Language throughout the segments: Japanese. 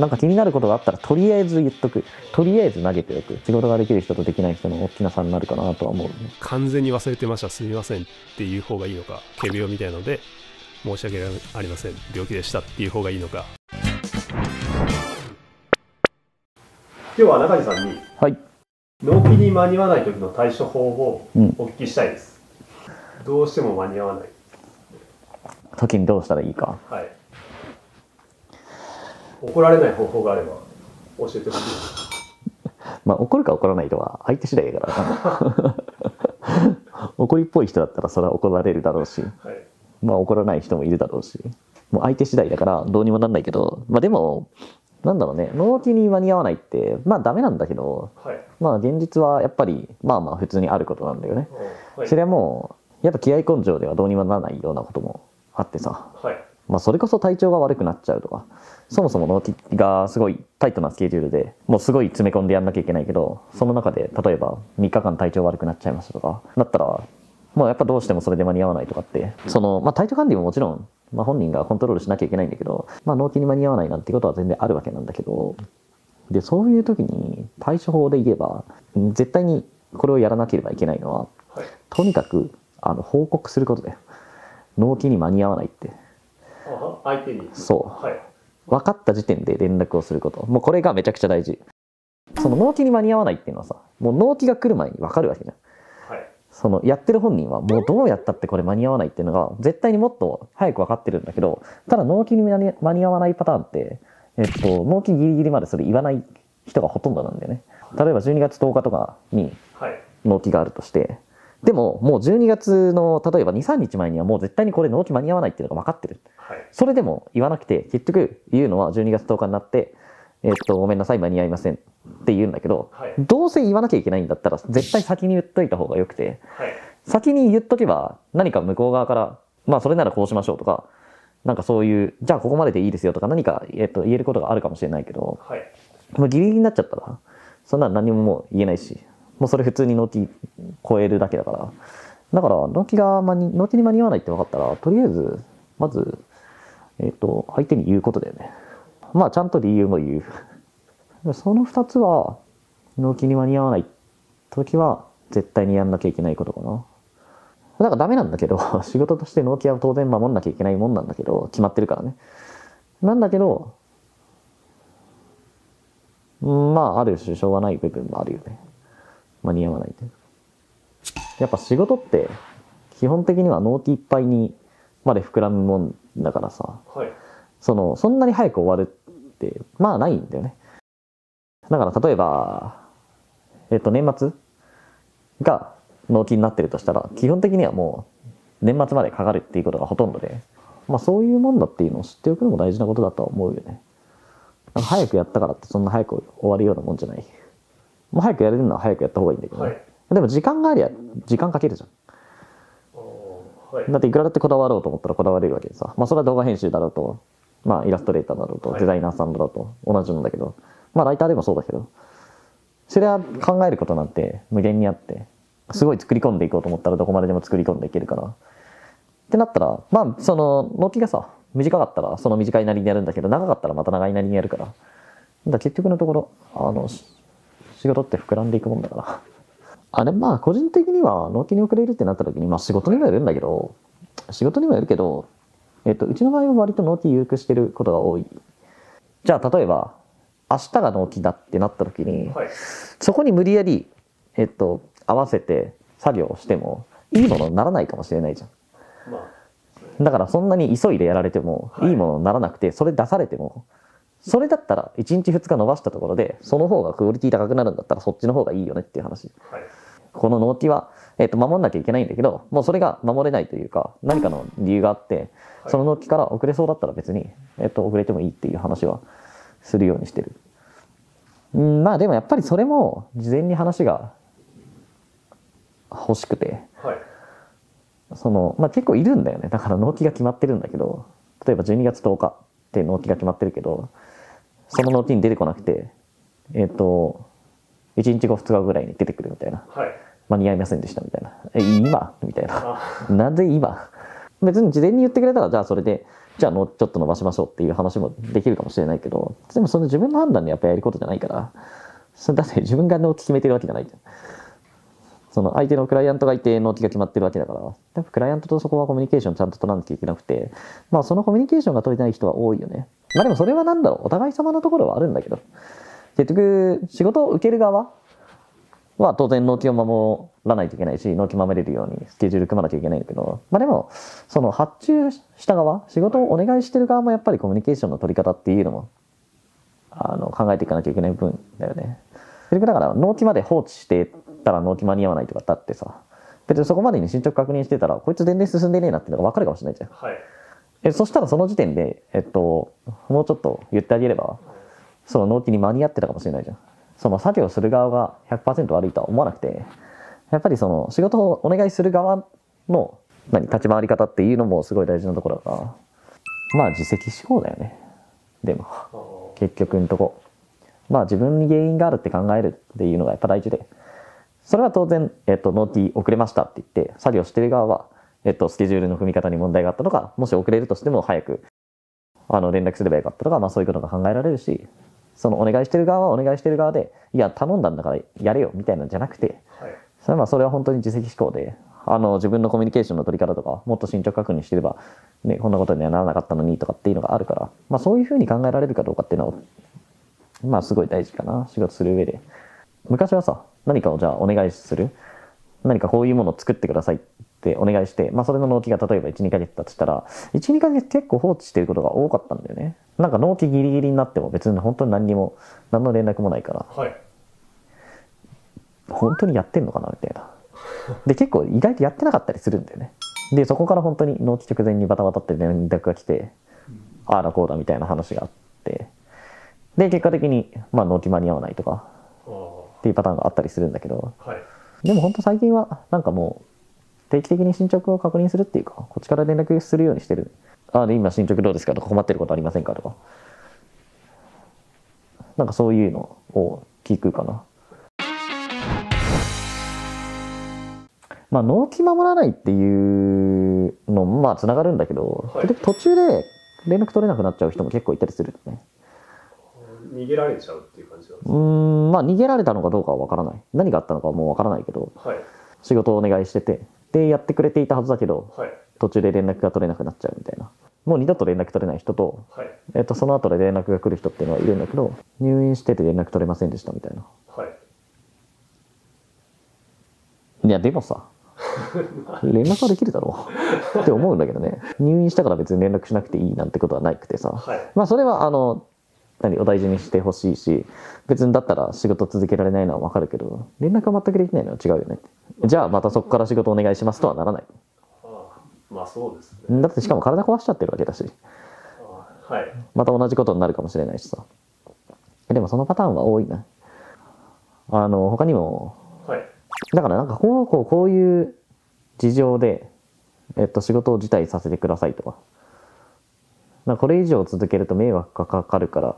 なんか気になることがあったらとりあえず言っとく、とりあえず投げておく、仕事ができる人とできない人の大きな差になるかなとは思うね。完全に忘れてました、すみませんっていう方がいいのか、仮病みたいなので申し訳ありません、病気でしたっていう方がいいのか。今日は中地さんに、はい、納期に間に合わない時の対処法をお聞きしたいです、うん、どうしても間に合わない時にどうしたらいいか、はい、怒られない方法があれば教えてほしいまあ怒るか怒らないとは相手次第だから怒りっぽい人だったらそれは怒られるだろうし、はい、まあ怒らない人もいるだろうし、もう相手次第だからどうにもなんないけど、まあでもなんだろうね、納期に間に合わないってまあダメなんだけど、はい、まあ現実はやっぱりまあまあ普通にあることなんだよね、はい、それはもうやっぱ気合根性ではどうにもならないようなこともあってさ、はい、まあ、それこそ体調が悪くなっちゃうとか、そもそも納期がすごいタイトなスケジュールでもうすごい詰め込んでやんなきゃいけないけど、その中で例えば3日間体調悪くなっちゃいましたとかだったら、まあ、やっぱどうしてもそれで間に合わないとかって、その、まあ、体調管理ももちろん、まあ、本人がコントロールしなきゃいけないんだけど、まあ、納期に間に合わないなんてことは全然あるわけなんだけど、でそういう時に対処法で言えば絶対にこれをやらなければいけないのは、はい、とにかく報告することだよ、納期に間に合わないって。あ、相手に。そう、はい、分かった時点で連絡をすること、もうこれがめちゃくちゃ大事。その納期に間に合わないっていうのはさ、もう納期が来る前に分かるわけじゃん。そのやってる本人はもうどうやったってこれ間に合わないっていうのが絶対にもっと早く分かってるんだけど、ただ納期に間に合わないパターンって、納期ギリギリまでそれ言わない人がほとんどなんだよね。例えば12月10日とかに納期があるとして、はい、でももう12月の例えば 2,3 日前にはもう絶対にこれ納期間に合わないっていうのが分かってる、はい、それでも言わなくて、結局言うのは12月10日になってごめんなさい間に合いませんって言うんだけど、はい、どうせ言わなきゃいけないんだったら絶対先に言っといた方がよくて、はい、先に言っとけば何か向こう側からまあそれならこうしましょうとか、なんかそういうじゃあここまででいいですよとか何か、言えることがあるかもしれないけど、はい、もうギリギリになっちゃったらそんな何ももう言えないし、もうそれ普通に納期超えるだけだから、だから納期に間に合わないって分かったらとりあえずまず、相手に言うことだよね。まあちゃんと理由も言うその2つは納期に間に合わない時は絶対にやんなきゃいけないことかな。だからダメなんだけど、仕事として納期は当然守んなきゃいけないもんなんだけど、決まってるからね。なんだけどまあある種しょうがない部分もあるよね、間に合わないで。やっぱ仕事って基本的には納期いっぱいにまで膨らむもんだからさ、はい、そんなに早く終わるってまあないんだよね。だから例えば、年末が納期になってるとしたら基本的にはもう年末までかかるっていうことがほとんどで、まあ、そういうもんだっていうのを知っておくのも大事なことだとは思うよね。なんか早くやったからってそんな早く終わるようなもんじゃない。もう早くやれるのは早くやった方がいいんだけど、はい、でも時間がありゃ時間かけるじゃん。だっていくらだってこだわろうと思ったらこだわれるわけでさ、まあ、それは動画編集だろうと、まあ、イラストレーターだろうと、デザイナーさんだろうと同じなんだけど、まあライターでもそうだけど、それは考えることなんて無限にあって、すごい作り込んでいこうと思ったらどこまででも作り込んでいけるからってなったら、まあその納期がさ短かったらその短いなりにやるんだけど、長かったらまた長いなりにやるから、だから結局のところ仕事って膨らんでいくもんだからあれ、まあ個人的には納期に遅れるってなった時に、まあ仕事にもよるけど、うちの場合は割と納期有効してることが多い。じゃあ例えば明日が納期だってなった時に、はい、そこに無理やり、合わせて作業をしてもいいものにならないかもしれないじゃん、まあ、だからそんなに急いでやられてもいいものにならなくて、それ出されても、それだったら1日2日伸ばしたところでその方がクオリティ高くなるんだったらそっちの方がいいよねっていう話、はい、この納期は、守んなきゃいけないんだけど、もうそれが守れないというか何かの理由があってその納期から遅れそうだったら別に、遅れてもいいっていう話はするようにしてる。まあでもやっぱりそれも事前に話が欲しくて、はい、まあ、結構いるんだよね。だから納期が決まってるんだけど、例えば12月10日って納期が決まってるけど、その納期に出てこなくて、1日後2日後ぐらいに出てくるみたいな、はい、間に合いませんでしたみたいな、今みたいななんで今別に事前に言ってくれたらじゃあそれでじゃあもうちょっと伸ばしましょうっていう話もできるかもしれないけど、でもその自分の判断でやっぱやることじゃないから、それだって自分が納期決めてるわけじゃないじゃん。その相手のクライアントがいて納期が決まってるわけだから、やっぱクライアントとそこはコミュニケーションちゃんと取らなきゃいけなくて、まあそのコミュニケーションが取れてない人は多いよね。まあでもそれはなんだろう、お互い様のところはあるんだけど、結局仕事を受ける側は当然納期を守らないといけないし、納期守れるようにスケジュール組まなきゃいけないんだけど、まあでもその発注した側、仕事をお願いしてる側もやっぱりコミュニケーションの取り方っていうのも考えていかなきゃいけない部分だよね。結局だから納期まで放置してたら納期間に合わないとかだってさ、別にそこまでに進捗確認してたらこいつ全然進んでねえなっていうのが分かるかもしれないじゃん、はい、そしたらその時点で、もうちょっと言ってあげればその納期に間に合ってたかもしれないじゃん。その作業する側が 100% 悪いとは思わなくて、やっぱりその仕事をお願いする側の立ち回り方っていうのもすごい大事なところだから、まあ自責思考だよね。でも結局のとこ、まあ自分に原因があるって考えるっていうのがやっぱ大事で、それは当然、納期遅れましたって言って作業してる側は、スケジュールの組み方に問題があったとか、もし遅れるとしても早く連絡すればよかったとか、まあ、そういうことが考えられるし、そのお願いしてる側はお願いしてる側で、いや頼んだんだからやれよみたいなんじゃなくて、それは本当に自責思考で、自分のコミュニケーションの取り方とかもっと進捗確認してれば、ね、こんなことにはならなかったのにとかっていうのがあるから、まあ、そういうふうに考えられるかどうかっていうのは、まあ、すごい大事かな、仕事する上で。昔はさ、何かをじゃあお願いする、何かこういうものを作ってくださいってお願いして、まあ、それの納期が例えば 1,2 ヶ月だとしたら 1,2 ヶ月結構放置していることが多かったんだよね。なんか納期ギリギリになっても別に本当に何にも何の連絡もないから、はい、本当にやってんのかなみたいな。で結構意外とやってなかったりするんだよね。でそこから本当に納期直前にバタバタって連絡が来て、ああだこうだみたいな話があって、で結果的にまあ納期間に合わないとかっていうパターンがあったりするんだけど、はい、でも本当最近はなんかもう定期的に進捗を確認するっていうか、こっちから連絡するようにしてる。ああで今進捗どうですかとか、困ってることありませんかとか、なんかそういうのを聞くかな。まあ納期守らないっていうのもまあつながるんだけど、はい、途中で連絡取れなくなっちゃう人も結構いたりするね。逃げられちゃうっていう感じなんですか？まあ逃げられたのかどうかは分からない、何があったのかはもう分からないけど、はい、仕事をお願いしててでやってくれていたはずだけど、はい、途中で連絡が取れなくなっちゃうみたいな、もう二度と連絡取れない人と、はい、その後で連絡が来る人っていうのはいるんだけど、入院してて連絡取れませんでしたみたいな、はい、いやでもさ連絡はできるだろうって思うんだけどね。入院したから別に連絡しなくていいなんてことはなくてさ、はい、まあそれはお大事にしてほしいし、別にだったら仕事続けられないのは分かるけど、連絡が全くできないのは違うよね。じゃあまたそこから仕事お願いしますとはならない。ああ、まあそうですね。だってしかも体壊しちゃってるわけだし、あ、はい、また同じことになるかもしれないしさ。でもそのパターンは多いな。他にも、はい、だからなんかこういう事情で、仕事を辞退させてくださいとか、これ以上続けると迷惑がかかるから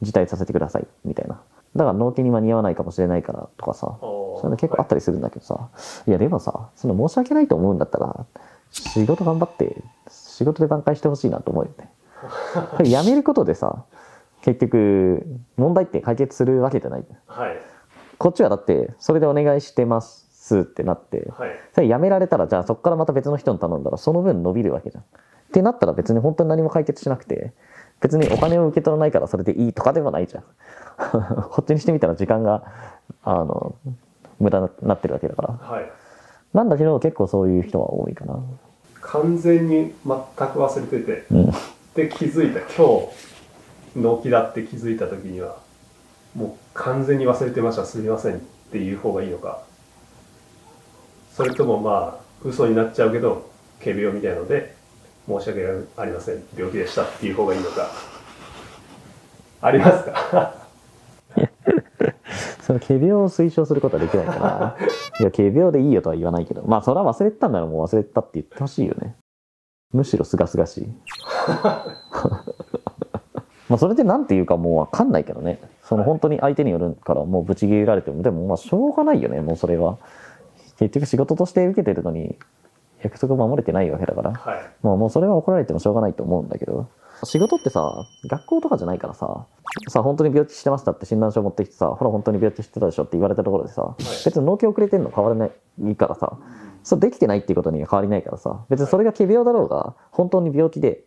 辞退させてくださいみたいな、だから納期に間に合わないかもしれないからとかさ、そういうの結構あったりするんだけどさ、はい、いやでもさ、その申し訳ないと思うんだったら仕事頑張って仕事で挽回してほしいなと思うよね。やめることでさ、結局問題って解決するわけじゃない、はい、こっちはだってそれでお願いしてますってなって、はい、それやめられたらじゃあそこからまた別の人に頼んだらその分伸びるわけじゃんってなったら、別に本当に何も解決しなくて、別にお金を受け取らないからそれでいいとかでもないじゃん。こっちにしてみたら時間が無駄になってるわけだから、はい、なんだけど結構そういう人は多いかな。完全に全く忘れてて、うん、で気づいた、今日納期だって気づいた時にはもう完全に忘れてました、すみませんっていう方がいいのか、それともまあ嘘になっちゃうけど仮病みたいなので申し訳ありません、病気でしたっていう方がいいのか、ありますか？その仮病を推奨することはできないかな。いや仮病でいいよとは言わないけど、まあそれは忘れてたんならもう忘れてたって言ってほしいよね。むしろすがすがしい。まあそれでなんていうかもう分かんないけどね、その本当に相手によるから、もうぶち切られてもでもまあしょうがないよね、もうそれは結局仕事として受けてるのに約束守れてないわけだから、はい、もうそれは怒られてもしょうがないと思うんだけど、仕事ってさ、学校とかじゃないからさ、本当に病気してましたって診断書持ってきてさ、ほら本当に病気してたでしょって言われたところでさ、はい、別に納期遅れてんの変わらないからさ、それできてないっていうことには変わりないからさ、別にそれが仮病だろうが本当に病気で、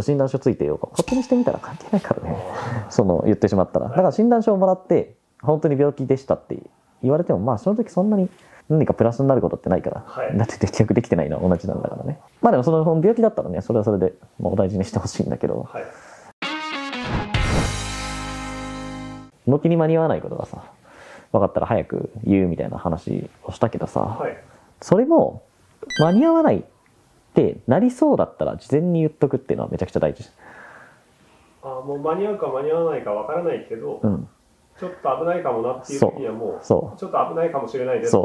診断書ついてようか勝手にしてみたら関係ないからねその言ってしまったら、だから診断書をもらって本当に病気でしたって言われても、まあ正直そんなに何かプラスになることってないから、はい、だって結局できてないのは同じなんだからね。まあでもその病気だったらね、それはそれでお大事にしてほしいんだけど、はい、軒に間に合わないことがさ分かったら早く言うみたいな話をしたけどさ、はい、それも間に合わないってなりそうだったら事前に言っとくっていうのはめちゃくちゃ大事。ああ、もう間に合うか間に合わないか分からないけど、うん、ちょっと危ないかもなっていう時にはもうちょっと危ないかもしれないです。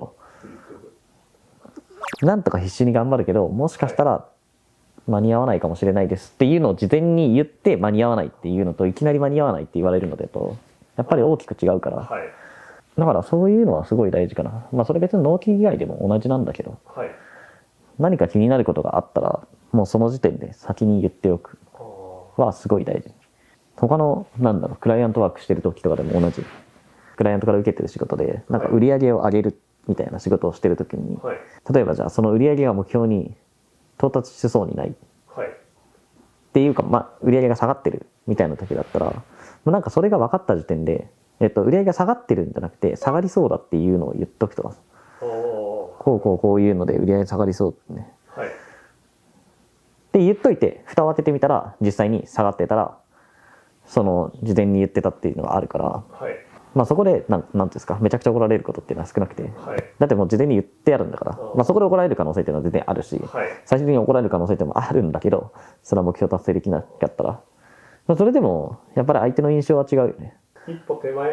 なんとか必死に頑張るけど、もしかしたら間に合わないかもしれないですっていうのを事前に言って間に合わないっていうのと、いきなり間に合わないって言われるのでとやっぱり大きく違うから、はい、だからそういうのはすごい大事かな。まあそれ別に納期以外でも同じなんだけど、はい、何か気になることがあったらもうその時点で先に言っておくはすごい大事。他のなんだろう、クライアントワークしてる時とかでも同じ。クライアントから受けてる仕事でなんか売り上げを上げるみたいな仕事をしてる時に、はい、例えばじゃあその売り上げが目標に到達しそうにない、はい、っていうか、まあ、売り上げが下がってるみたいな時だったら、もうなんかそれが分かった時点で、売り上げが下がってるんじゃなくて下がりそうだっていうのを言っとくとか、こういうので売り上げ下がりそうってね、はい、って言っといて蓋を開けてみたら実際に下がってたらその事前に言ってたっていうのがあるから、はい、まあそこで何ていうんですか、めちゃくちゃ怒られることっていうのは少なくて、はい、だってもう事前に言ってあるんだから、まあ、そこで怒られる可能性っていうのは全然あるし、はい、最終的に怒られる可能性ってもあるんだけど、それは目標達成できなかったら、まあ、それでもやっぱり相手の印象は違うよね。一歩手前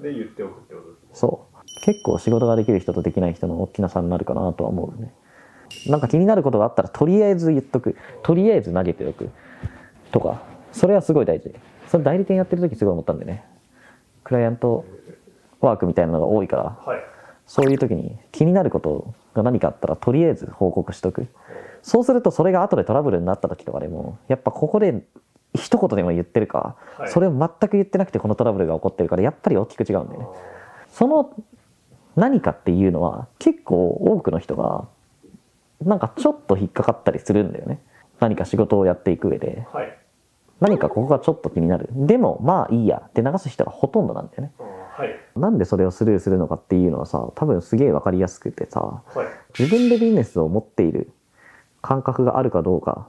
で言っておくってことですね。そう、結構仕事ができる人とできない人の大きな差になるかなとは思うね。なんか気になることがあったらとりあえず言っとく、とりあえず投げておくとか、それはすごい大事。それ代理店やってる時すごい思ったんでね、クライアントワークみたいなのが多いから、はい、そういう時に気になることが何かあったらとりあえず報告しとく。そうするとそれが後でトラブルになった時とかでも、やっぱここで一言でも言ってるか、はい、それを全く言ってなくてこのトラブルが起こってるから、やっぱり大きく違うんだよね。その何かっていうのは結構多くの人がなんかちょっと引っかかったりするんだよね。何か仕事をやっていく上で、はい、何かここがちょっと気になる、でもまあいいやって流す人がほとんどなんだよね、はい、なんでそれをスルーするのかっていうのはさ、多分すげえ分かりやすくてさ、はい、自分でビジネスを持っている感覚があるかどうか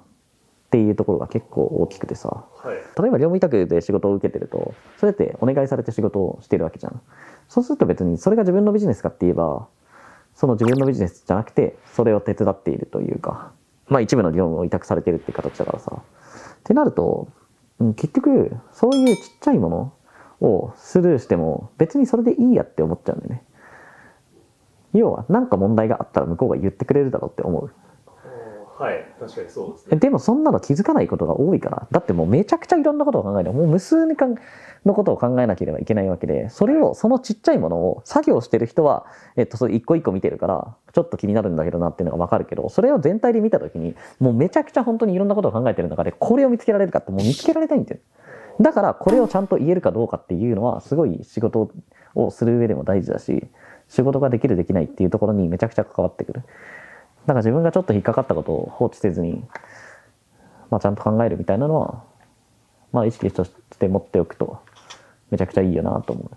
っていうところが結構大きくてさ、はい、例えば業務委託で仕事を受けてると、それってお願いされて仕事をしてるわけじゃん。そうすると別にそれが自分のビジネスかって言えば、その自分のビジネスじゃなくてそれを手伝っているというか、まあ一部の業務を委託されてるっていう形だからさ、ってなると結局そういうちっちゃいものをスルーしても別にそれでいいやって思っちゃうんだよね。要は何か問題があったら向こうが言ってくれるだろうって思う。はい、確かにそうですね。でもそんなの気づかないことが多いから、だってもうめちゃくちゃいろんなことを考えて、もう無数のことを考えなければいけないわけで、それをそのちっちゃいものを作業してる人は、それ一個一個見てるからちょっと気になるんだけどなっていうのが分かるけど、それを全体で見た時にもうめちゃくちゃ本当にいろんなことを考えてる中でこれを見つけられるかって、もう見つけられないんだよ。だからこれをちゃんと言えるかどうかっていうのはすごい仕事をする上でも大事だし、仕事ができるできないっていうところにめちゃくちゃ関わってくる。なんか自分がちょっと引っかかったことを放置せずに、まあ、ちゃんと考えるみたいなのは、まあ、意識として持っておくとめちゃくちゃいいよなと思う。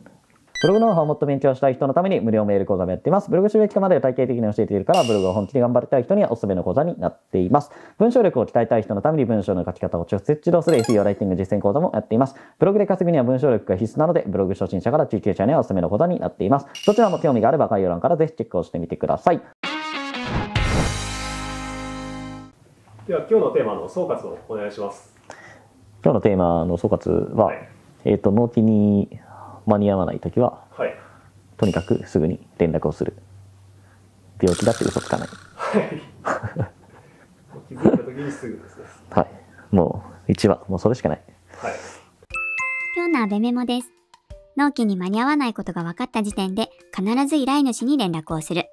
ブログノウハウをもっと勉強したい人のために無料メール講座もやっています。ブログ収益化まで体系的に教えているから、ブログを本気で頑張りたい人にはおすすめの講座になっています。文章力を鍛えたい人のために文章の書き方を直接指導する SEO ライティング実践講座もやっています。ブログで稼ぐには文章力が必須なので、ブログ初心者から中級者にはおすすめの講座になっています。どちらも興味があれば概要欄からぜひチェックをしてみてください。では今日のテーマの総括をお願いします。今日のテーマの総括は、はい、納期に間に合わない時は、はい、とにかくすぐに連絡をする。病気だって嘘つかない、はい、気づいた時にすぐですねはい、もう一番もうそれしかない、はい、今日のアベメモです。納期に間に合わないことが分かった時点で必ず依頼主に連絡をする。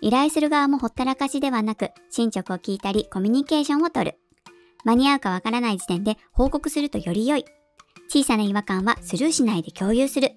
依頼する側もほったらかしではなく、進捗を聞いたりコミュニケーションを取る。間に合うかわからない時点で報告するとより良い。小さな違和感はスルーしないで共有する。